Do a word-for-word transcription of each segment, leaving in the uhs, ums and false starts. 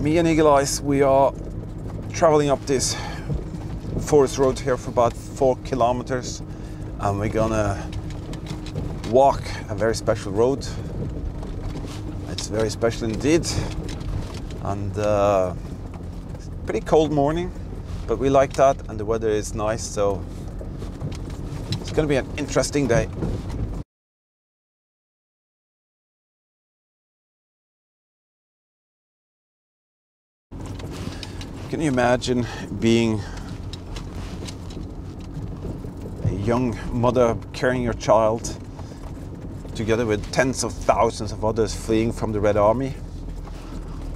me and Eagle Eyes, we are traveling up this forest road here for about four kilometers, and we're gonna walk a very special road. It's very special indeed, and uh, it's a pretty cold morning, but we like that, and the weather is nice, so it's gonna be an interesting day. Can you imagine being a young mother carrying your child together with tens of thousands of others fleeing from the Red Army?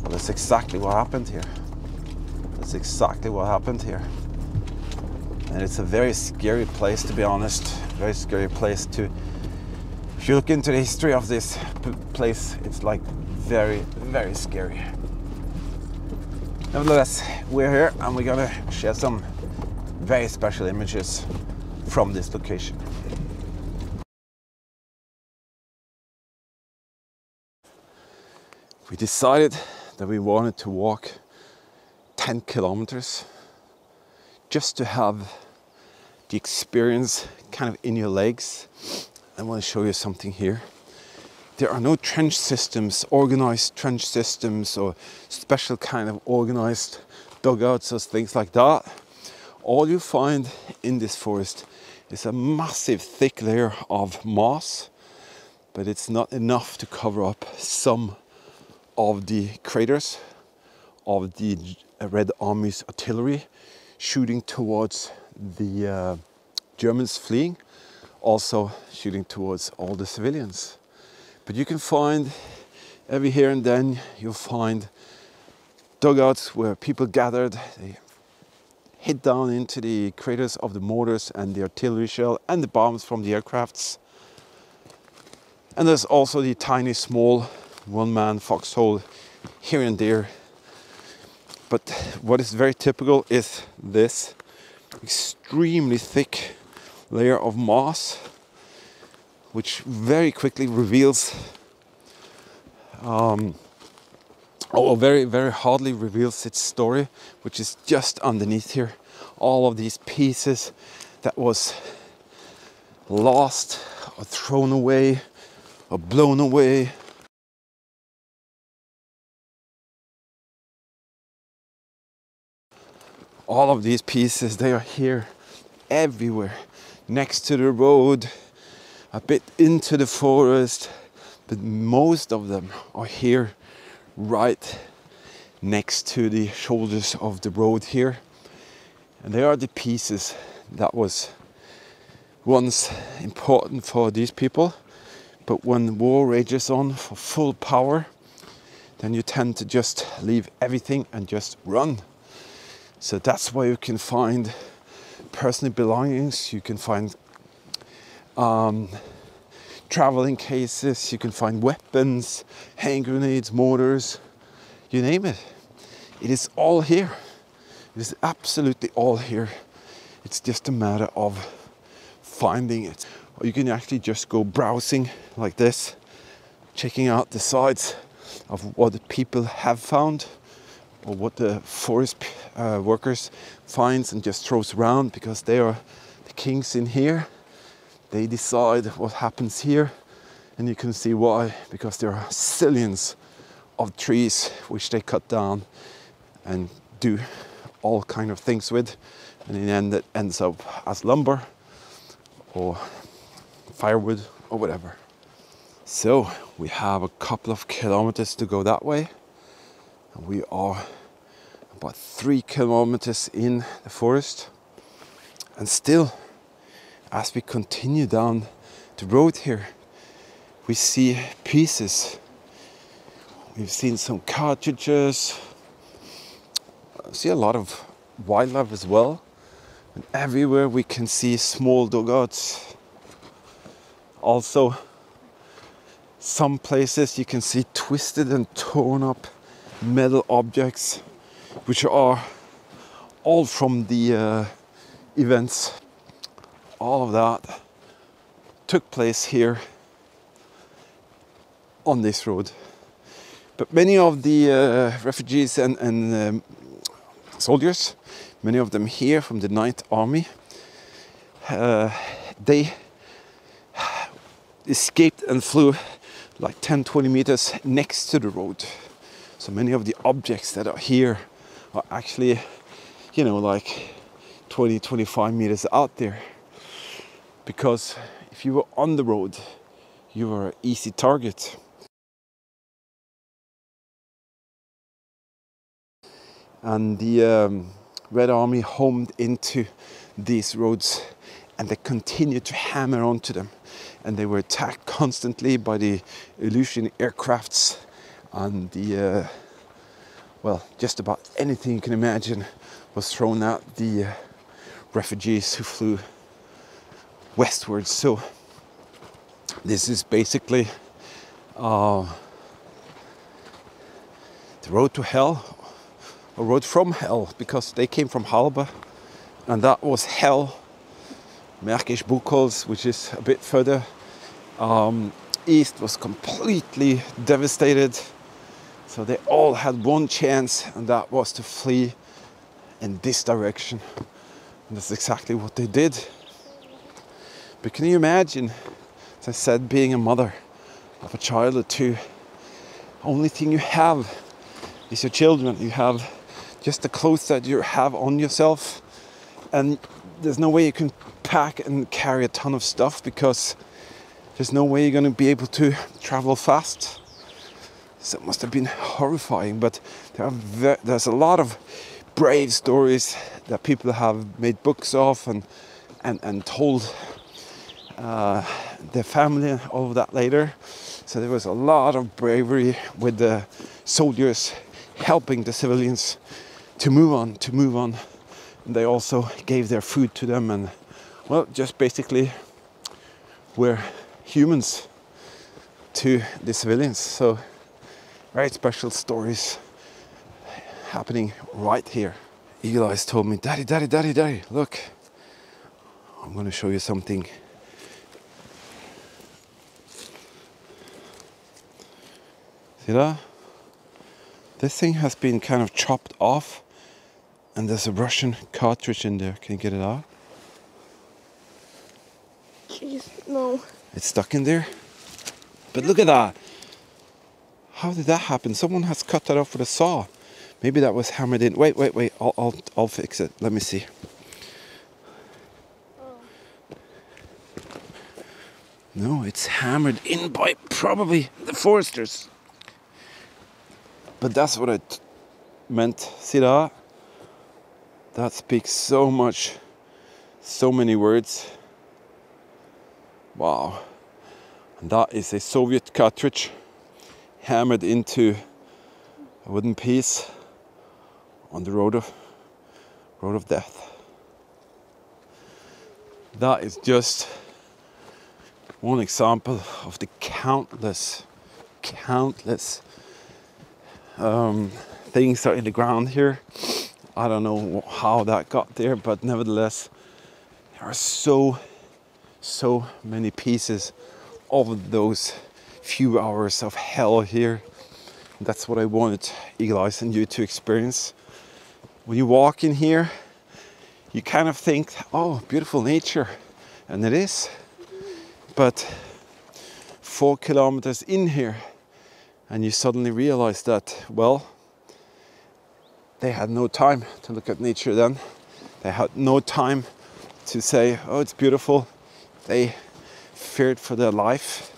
Well, that's exactly what happened here. That's exactly what happened here. And it's a very scary place, to be honest. Very scary place to... If you look into the history of this place, it's like very, very scary. Nevertheless, we're here and we're gonna share some very special images from this location. We decided that we wanted to walk ten kilometers just to have the experience kind of in your legs. I want to show you something here. There are no trench systems, organized trench systems, or special kind of organized dugouts or things like that. All you find in this forest is a massive thick layer of moss, but it's not enough to cover up some of the craters of the Red Army's artillery shooting towards the uh, Germans fleeing, also shooting towards all the civilians. But you can find, every here and then, you'll find dugouts where people gathered, they hid down into the craters of the mortars and the artillery shell and the bombs from the aircrafts. And there's also the tiny, small, one-man foxhole here and there. But what is very typical is this extremely thick layer of moss, which very quickly reveals, um, or very, very hardly reveals its story, which is just underneath here. All of these pieces that was lost or thrown away or blown away. All of these pieces, they are here everywhere, next to the road, a bit into the forest, but most of them are here right next to the shoulders of the road here. And they are the pieces that was once important for these people, but when war rages on for full power, then you tend to just leave everything and just run. So that's why you can find personal belongings, you can find Um, traveling cases, you can find weapons, hand grenades, mortars, you name it. It is all here. It is absolutely all here. It's just a matter of finding it. Or you can actually just go browsing like this, checking out the sides of what the people have found or what the forest uh, workers finds and just throws around, because they are the kings in here. They decide what happens here, and you can see why, because there are zillions of trees which they cut down and do all kind of things with, and in the end it ends up as lumber or firewood or whatever. So we have a couple of kilometers to go that way, and we are about three kilometers in the forest, and still, as we continue down the road here, we see pieces. We've seen some cartridges. I see a lot of wildlife as well. And everywhere we can see small dugouts. Also, some places you can see twisted and torn up metal objects, which are all from the uh, events. All of that took place here on this road, But many of the uh, refugees and, and um, soldiers, many of them here from the Ninth Army, uh, they escaped and flew like ten, twenty meters next to the road. So many of the objects that are here are actually, you know, like twenty, twenty-five meters out there. Because if you were on the road, you were an easy target. And the um, Red Army homed into these roads and they continued to hammer onto them. And they were attacked constantly by the Aleutian aircrafts and the, uh, well, just about anything you can imagine was thrown at the uh, refugees who flew westwards. So this is basically uh, the road to hell, or road from hell, because they came from Halba, and that was hell. Märkisch Buchholz, which is a bit further um, east, was completely devastated. So they all had one chance, and that was to flee in this direction. And that's exactly what they did. But can you imagine, as I said, being a mother of a child or two? Only thing you have is your children. You have just the clothes that you have on yourself, and there's no way you can pack and carry a ton of stuff, because there's no way you're going to be able to travel fast. So it must have been horrifying. But there are there's a lot of brave stories that people have made books of and and, and told uh, their family and all of that later. So there was a lot of bravery with the soldiers helping the civilians to move on, to move on. And they also gave their food to them, and well, just basically we're humans to the civilians. So very special stories happening right here. Eagle Eyes told me, "Daddy, daddy, daddy, daddy, look, I'm gonna show you something." See that? This thing has been kind of chopped off, and there's a Russian cartridge in there. Can you get it out? Jeez, no. It's stuck in there? But look at that! How did that happen? Someone has cut that off with a saw. Maybe that was hammered in. Wait, wait, wait. I'll, I'll, I'll fix it. Let me see. Oh. No, it's hammered in by probably the foresters. But that's what I meant. See that? That speaks so much, so many words. Wow, and that is a Soviet cartridge hammered into a wooden piece on the road of, road of death. That is just one example of the countless, countless um, things that are in the ground here. I don't know how that got there, but nevertheless, there are so so many pieces of those few hours of hell here. That's what I wanted Eagle Eyes and you to experience. When you walk in here, you kind of think, oh, beautiful nature, and it is. But four kilometers in here, and you suddenly realize that, well, they had no time to look at nature then. They had no time to say, oh, it's beautiful. They feared for their life.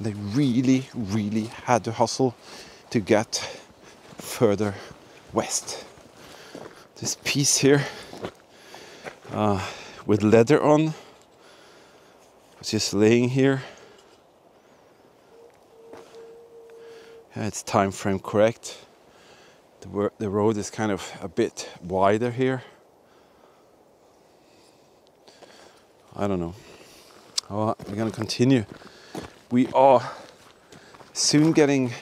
They really, really had to hustle to get further west. This piece here uh, with leather on was just laying here. Yeah, it's time frame correct. The, the road is kind of a bit wider here. I don't know. All right, we're going to continue. We are soon getting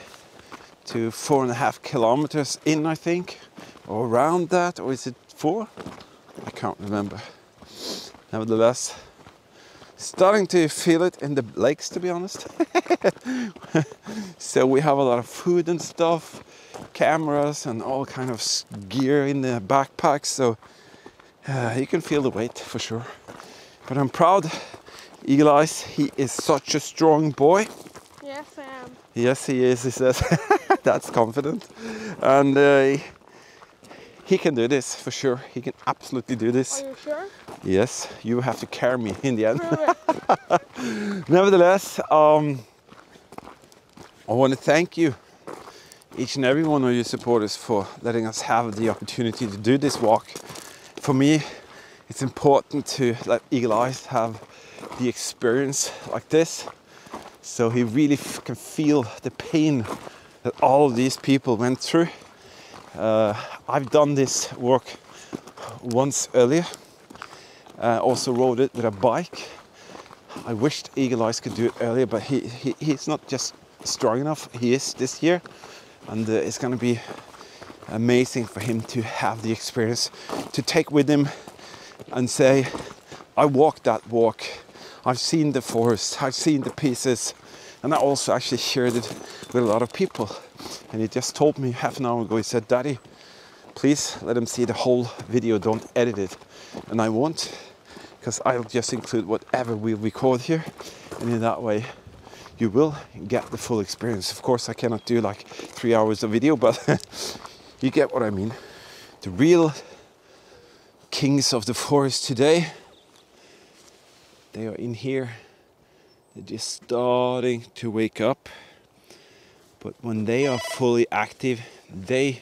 to four and a half kilometers in, I think, or around that, or is it four? I can't remember. Nevertheless, Starting to feel it in the lakes, to be honest. So we have a lot of food and stuff, cameras and all kind of gear in the backpacks, so uh, you can feel the weight for sure. But I'm proud. Eagle Eyes, he is such a strong boy. Yes, I am. Yes, he is, he says. That's confident. And uh, he can do this, for sure. He can absolutely do this. Are you sure? Yes, you have to carry me in the end. Nevertheless, um, I want to thank you, each and every one of you supporters, for letting us have the opportunity to do this walk. For me, it's important to let Eagle Eyes have the experience like this, so he really f can feel the pain that all of these people went through. Uh, I've done this work once earlier, uh, also rode it with a bike. I wished Eagle Eyes could do it earlier, but he, he he's not just strong enough, he is this year, and uh, it's going to be amazing for him to have the experience to take with him and say, I walked that walk, I've seen the forest, I've seen the pieces, and I also actually shared it with a lot of people. And he just told me half an hour ago, he said, Daddy, please let them see the whole video, don't edit it. And I won't, because I'll just include whatever we record here, and in that way you will get the full experience. Of course, I cannot do like three hours of video, but you get what I mean. The real kings of the forest today, they are in here. They're just starting to wake up. But when they are fully active, they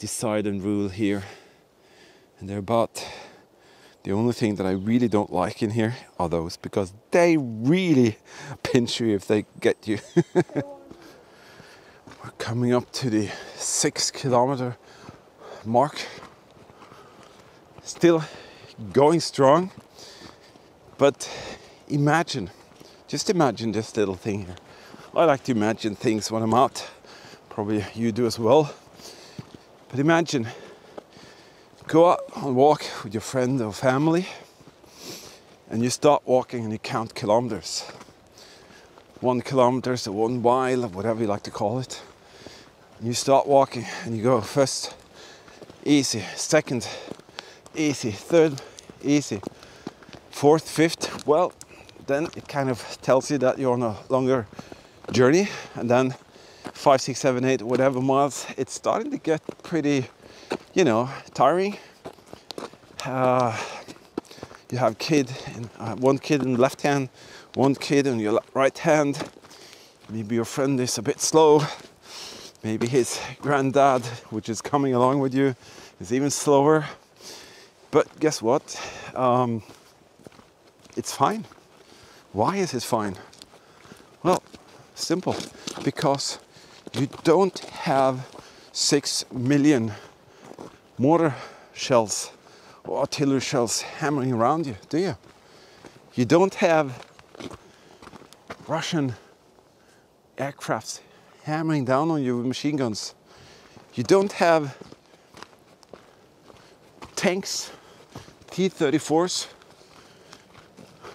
decide and rule here. And they're about the only thing that I really don't like in here are those, because they really pinch you if they get you. We're coming up to the six kilometer mark. Still going strong. But imagine, just imagine this little thing here. I like to imagine things when I'm out. Probably you do as well. But imagine, go out and walk with your friend or family, and you start walking and you count kilometers. One kilometer, so one mile, or whatever you like to call it. And you start walking and you go first, easy, second, easy, third, easy. Fourth, fifth, well, then it kind of tells you that you're on a longer journey, and then five, six, seven, eight, whatever miles, it's starting to get pretty, you know, tiring. Uh, you have kid, in, uh, one kid in the left hand, one kid in your right hand. Maybe your friend is a bit slow. Maybe his granddad, which is coming along with you, is even slower. But guess what? Um, It's fine. Why is it fine? Well, simple. Because you don't have six million mortar shells or artillery shells hammering around you, do you? You don't have Russian aircrafts hammering down on you with machine guns. You don't have tanks, T thirty-fours,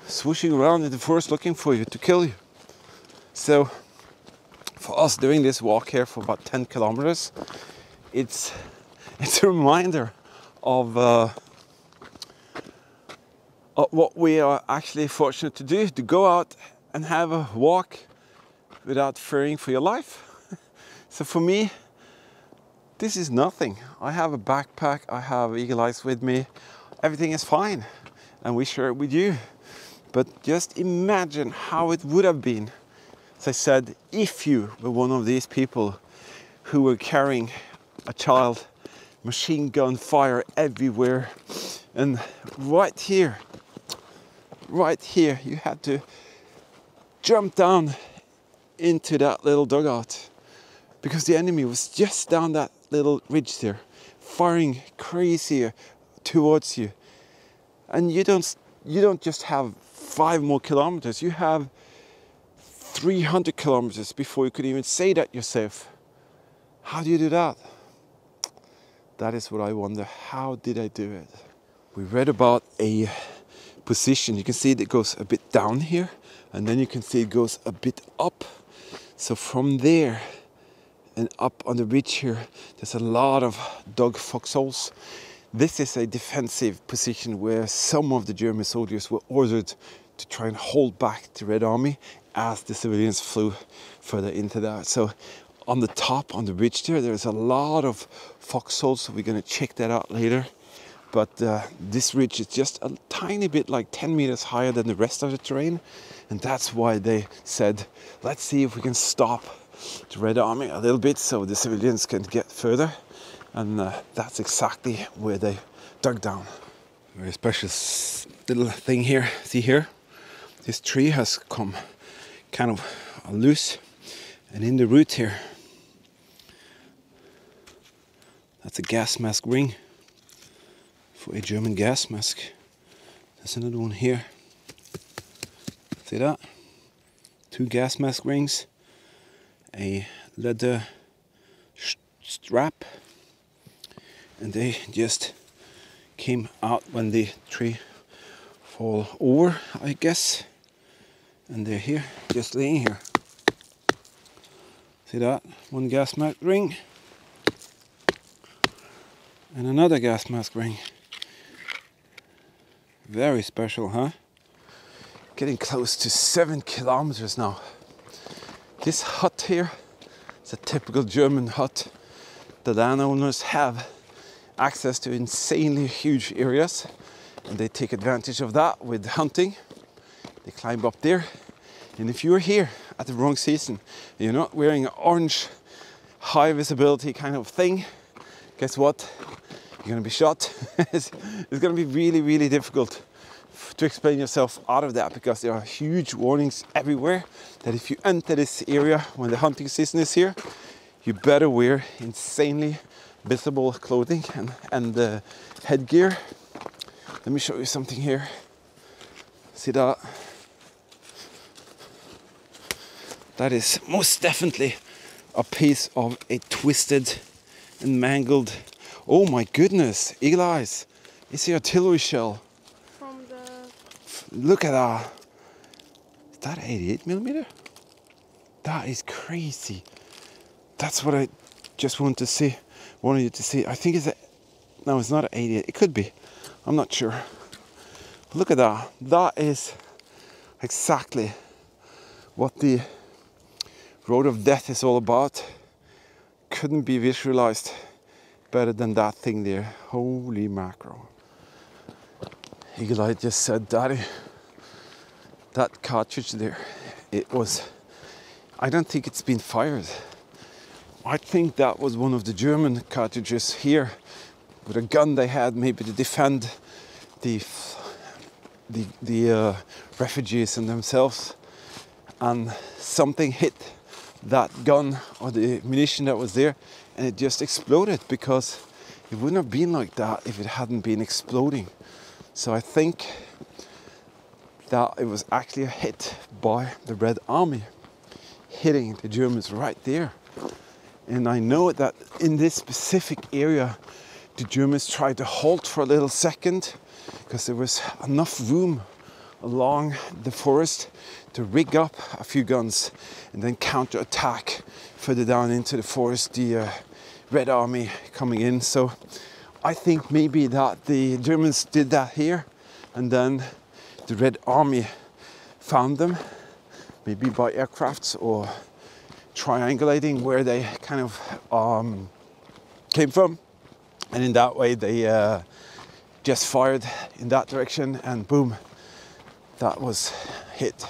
swooshing around in the forest looking for you to kill you. So for us doing this walk here for about ten kilometers, it's it's a reminder of, uh, of what we are actually fortunate to do, to go out and have a walk without fearing for your life. So for me, this is nothing. I have a backpack, I have Eagle Eyes with me, everything is fine, and we share it with you. But just imagine how it would have been, as I said, if you were one of these people who were carrying a child, machine gun fire everywhere, and right here, right here, you had to jump down into that little dugout, because the enemy was just down that little ridge there, firing crazier towards you. And you don't, you don't just have five more kilometers, you have three hundred kilometers before you could even say that yourself. How do you do that? That is what I wonder. How did I do it? We read about a position. You can see it goes a bit down here, and then you can see it goes a bit up. So from there and up on the ridge here, there's a lot of dog foxholes. This is a defensive position where some of the German soldiers were ordered to try and hold back the Red Army as the civilians flew further into that. So on the top, on the ridge there, there's a lot of foxholes, so we're going to check that out later. But uh, this ridge is just a tiny bit like ten meters higher than the rest of the terrain. And that's why they said, let's see if we can stop the Red Army a little bit so the civilians can get further. And uh, that's exactly where they dug down. Very special little thing here. See here? This tree has come kind of loose. And in the root here, that's a gas mask ring for a German gas mask. There's another one here. See that? Two gas mask rings, a leather strap, and they just came out when the tree fall over, I guess. And they're here, just laying here. See that? One gas mask ring and another gas mask ring. Very special, huh? Getting close to seven kilometers now. This hut here is a typical German hut. The landowners have access to insanely huge areas, and they take advantage of that with hunting. They climb up there, and if you're here at the wrong season, and you're not wearing an orange, high visibility kind of thing, guess what? You're gonna be shot. it's, it's gonna be really, really difficult to explain yourself out of that, because there are huge warnings everywhere that if you enter this area when the hunting season is here, you better wear insanely visible clothing and, and uh, headgear. Let me show you something here. See that? That is most definitely a piece of a twisted and mangled... Oh my goodness, Eagle Eyes! It's the artillery shell. From the... Look at that! Is that eighty-eight millimeter? That is crazy. That's what I just wanted to see. Wanted you to see. I think it's a... No, it's not an eighty-eight. It could be. I'm not sure. Look at that. That is exactly what the Road of Death is all about. Couldn't be visualized better than that thing there. Holy mackerel. Eagle Eye just said, Daddy, that cartridge there, it was... I don't think it's been fired. I think that was one of the German cartridges here with a gun they had, maybe to defend the, the, the uh, refugees and themselves. And something hit that gun or the munition that was there, and it just exploded, because it wouldn't have been like that if it hadn't been exploding. So I think that it was actually a hit by the Red Army, hitting the Germans right there. And I know that in this specific area, the Germans tried to halt for a little second, because there was enough room along the forest to rig up a few guns and then counter-attack further down into the forest, the uh, Red Army coming in. So I think maybe that the Germans did that here, and then the Red Army found them, maybe by aircrafts or triangulating where they kind of um, came from, and in that way they uh, just fired in that direction, and boom, that was hit.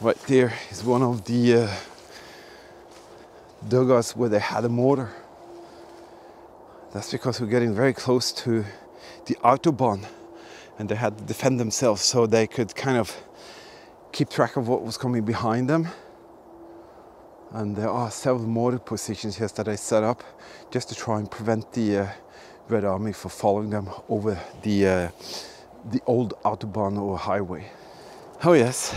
Right there is one of the uh, dugouts where they had a mortar. That's because we're getting very close to the Autobahn, and they had to defend themselves so they could kind of keep track of what was coming behind them. And there are several mortar positions here that I set up just to try and prevent the uh, Red Army from following them over the uh, the old Autobahn or highway. Oh yes,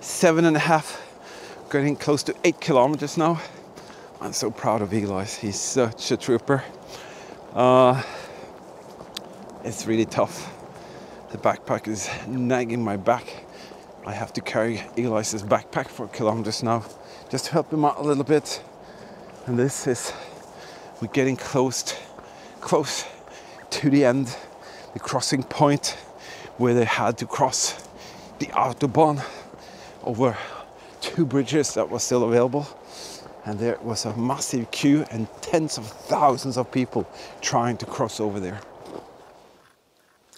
seven and a half, getting close to eight kilometers now. I'm so proud of Eagle Eyes. He's such a trooper. Uh, it's really tough. The backpack is nagging my back. I have to carry Eagle Eyes' backpack for kilometers now, just to help him out a little bit. And this is, we're getting close, close to the end, the crossing point where they had to cross the Autobahn over two bridges that were still available. And there was a massive queue and tens of thousands of people trying to cross over there.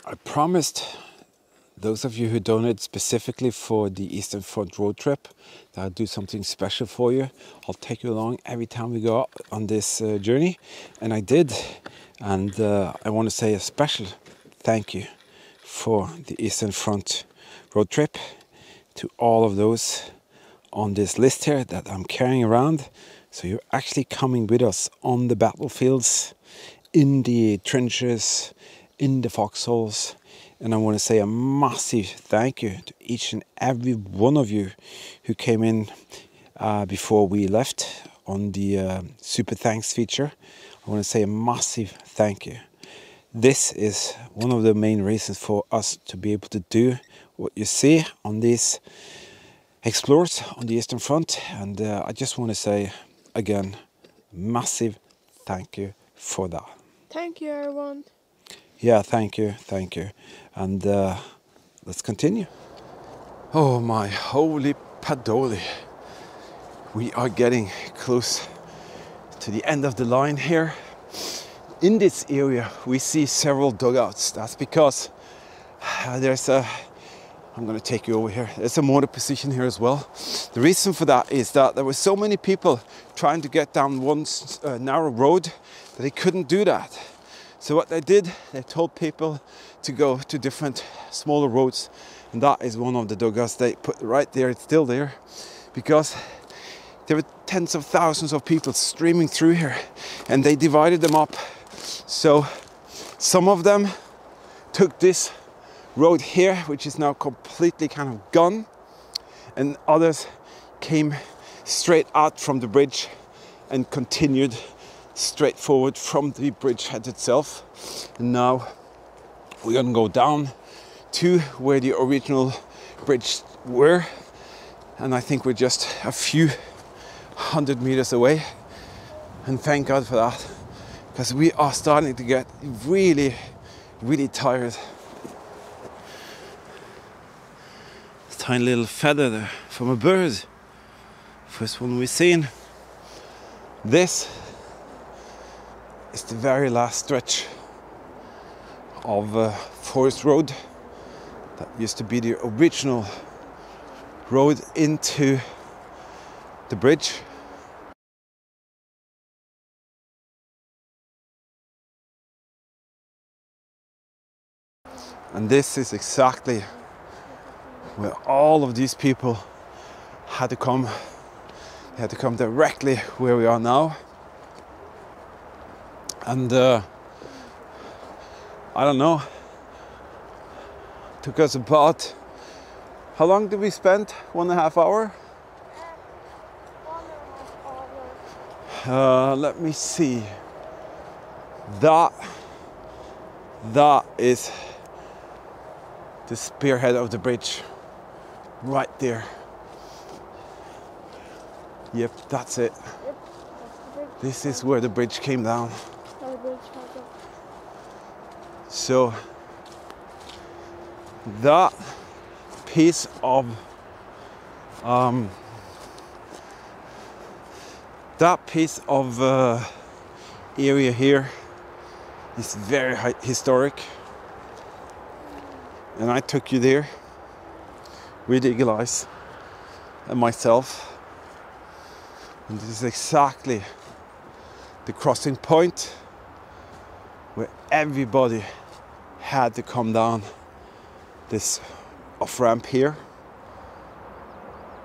I promised those of you who donated specifically for the Eastern Front road trip that I'll do something special for you. I'll take you along every time we go out on this uh, journey. And I did. And uh, I want to say a special thank you for the Eastern Front road trip to all of those on this list here that I'm carrying around. So you're actually coming with us on the battlefields, in the trenches, in the foxholes. And I want to say a massive thank you to each and every one of you who came in uh, before we left on the uh, Super Thanks feature. I want to say a massive thank you. This is one of the main reasons for us to be able to do what you see on these explorers on the Eastern Front. And uh, I just want to say again, massive thank you for that. Thank you, everyone. Yeah, thank you, thank you. And uh, let's continue. Oh my holy padoli. We are getting close to the end of the line here. In this area, we see several dugouts. That's because uh, there's a, I'm gonna take you over here. There's a mortar position here as well. The reason for that is that there were so many people trying to get down one uh, narrow road that they couldn't do that. So what they did, they told people to go to different smaller roads. And that is one of the dugouts they put right there. It's still there because there were tens of thousands of people streaming through here, and they divided them up. So some of them took this road here, which is now completely kind of gone, and others came straight out from the bridge and continued straight forward from the bridgehead itself. And now we're gonna go down to where the original bridge were, and I think we're just a few hundred meters away, and thank God for that, because we are starting to get really, really tired. Tiny little feather there from a bird. First one we've seen. This is the very last stretch of uh, Forest Road. That used to be the original road into the bridge. And this is exactly where all of these people had to come. They had to come directly where we are now. And uh, I don't know, it took us about, how long did we spend? One and a half hour? Uh, let me see. That, that is the spearhead of the bridge, right there. Yep, that's it. Yep, that's this is where the bridge came down. The bridge, okay. So that piece of um, that piece of uh, area here is very historic, and I took you there with Eagle Eyes and myself, and this is exactly the crossing point where everybody had to come down this off-ramp here.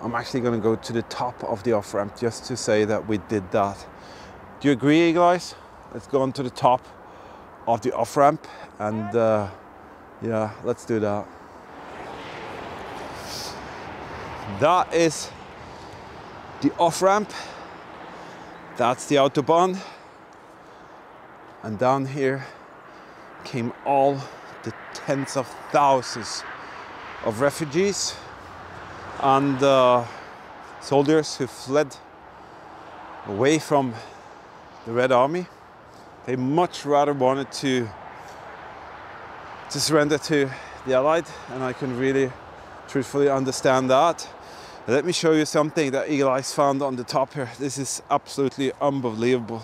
I'm actually going to go to the top of the off-ramp just to say that we did that. Do you agree, Eagle Eyes? Let's go on to the top of the off-ramp, and uh, yeah, let's do that. That is the off-ramp. That's the Autobahn. And down here came all the tens of thousands of refugees and uh, soldiers who fled away from the Red Army. They much rather wanted to, to surrender to the Allied, and I can really truthfully understand that. Let me show you something that Eagle Eyes found on the top here. This is absolutely unbelievable.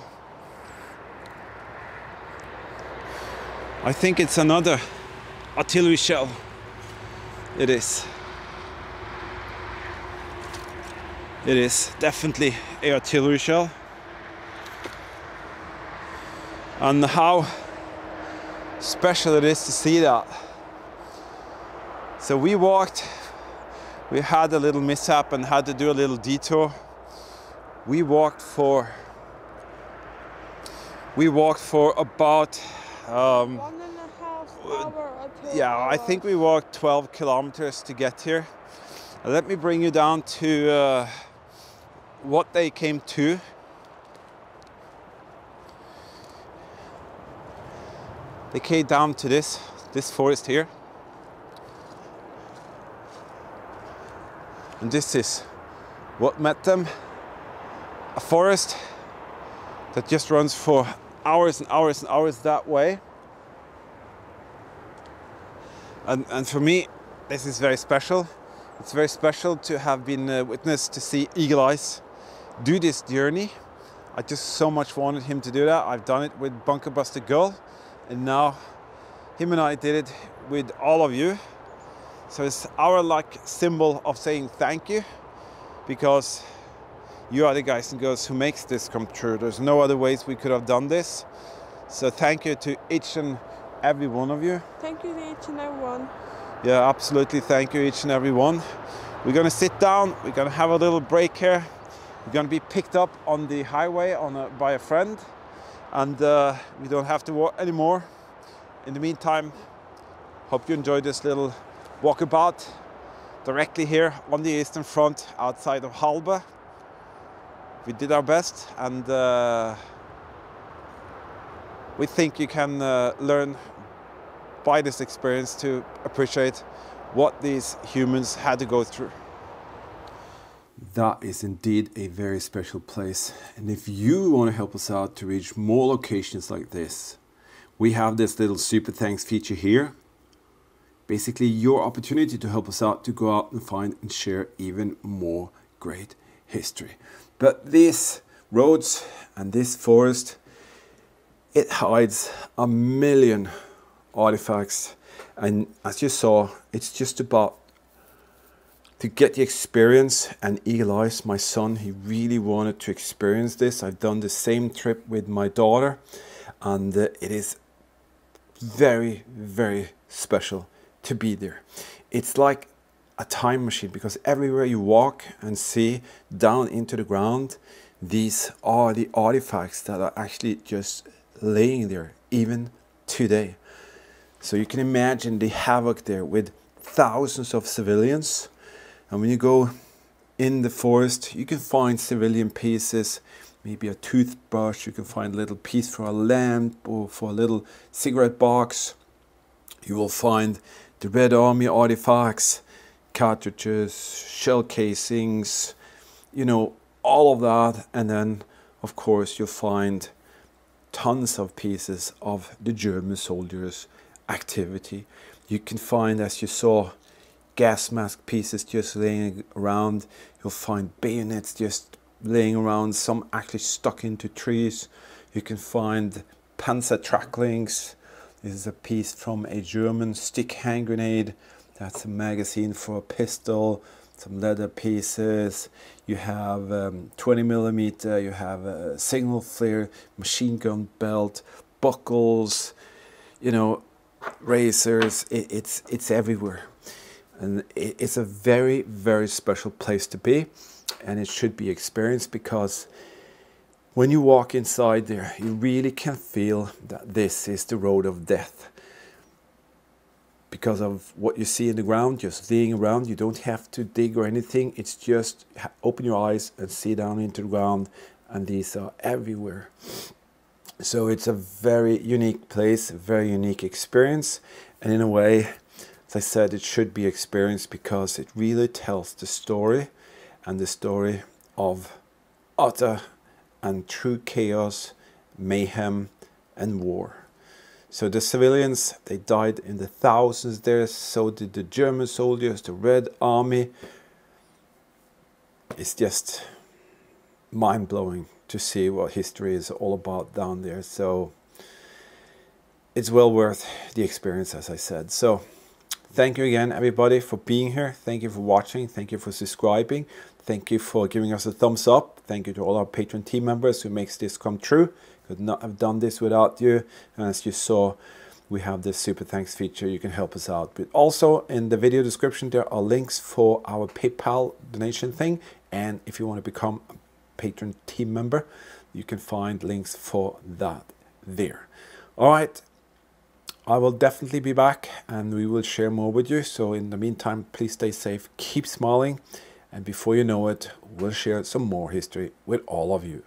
I think it's another artillery shell. It is. It is definitely an artillery shell. And how special it is to see that. So we walked, we had a little mishap and had to do a little detour. We walked for, we walked for about, um, one and a half hour, yeah, hours. I think we walked twelve kilometers to get here. Let me bring you down to uh, what they came to. They came down to this, this forest here. And this is what met them. A forest that just runs for hours and hours and hours that way. And, and for me, this is very special. It's very special to have been a witness to see Eagle Eyes do this journey. I just so much wanted him to do that. I've done it with Bunker Buster Girl, and now him and I did it with all of you. So it's our like symbol of saying thank you, because you are the guys and girls who makes this come true. There's no other ways we could have done this. So thank you to each and every one of you. Thank you to each and every one. Yeah, absolutely. Thank you each and every one. We're going to sit down. We're going to have a little break here. We're going to be picked up on the highway on a, by a friend. And uh, we don't have to walk anymore. In the meantime, hope you enjoyed this little walkabout directly here on the Eastern Front outside of Halbe. We did our best, and uh, we think you can uh, learn by this experience to appreciate what these humans had to go through. That is indeed a very special place, and if you want to help us out to reach more locations like this, we have this little Super Thanks feature here. Basically your opportunity to help us out to go out and find and share even more great history. But these roads and this forest, it hides a million artifacts, and as you saw, it's just about to get the experience. And Eagle Eyes, my son, he really wanted to experience this. I've done the same trip with my daughter, and uh, it is very, very special to be there. It's like a time machine, because everywhere you walk and see down into the ground, these are the artifacts that are actually just laying there even today. So you can imagine the havoc there with thousands of civilians. And when you go in the forest, you can find civilian pieces, maybe a toothbrush, you can find a little piece for a lamp or for a little cigarette box. You will find the Red Army artifacts, cartridges, shell casings, you know, all of that. And then, of course, you'll find tons of pieces of the German soldiers' activity. You can find, as you saw, gas mask pieces just laying around. You'll find bayonets just laying around, some actually stuck into trees. You can find Panzer tracklings. This is a piece from a German stick hand grenade. That's a magazine for a pistol, some leather pieces. You have um, twenty millimeter, you have a signal flare, machine gun belt, buckles, you know, razors. It, it's, it's everywhere. And it, it's a very, very special place to be. And it should be experienced, because when you walk inside there, you really can feel that this is the road of death. Because of what you see in the ground, just laying around, you don't have to dig or anything. It's just open your eyes and see down into the ground, and these are everywhere. So it's a very unique place, a very unique experience. And in a way, as I said, it should be experienced because it really tells the story, and the story of utter and true chaos, mayhem and war. So the civilians, they died in the thousands there, so did the German soldiers, the Red Army. It's just mind-blowing to see what history is all about down there. So it's well worth the experience, as I said. So thank you again, everybody, for being here. Thank you for watching. Thank you for subscribing. Thank you for giving us a thumbs up. Thank you to all our Patreon team members who makes this come true. Could not have done this without you. And as you saw, we have this Super Thanks feature. You can help us out. But also in the video description, there are links for our PayPal donation thing. And if you want to become a Patreon team member, you can find links for that there. All right. I will definitely be back and we will share more with you. So in the meantime, please stay safe, keep smiling, and before you know it, we'll share some more history with all of you.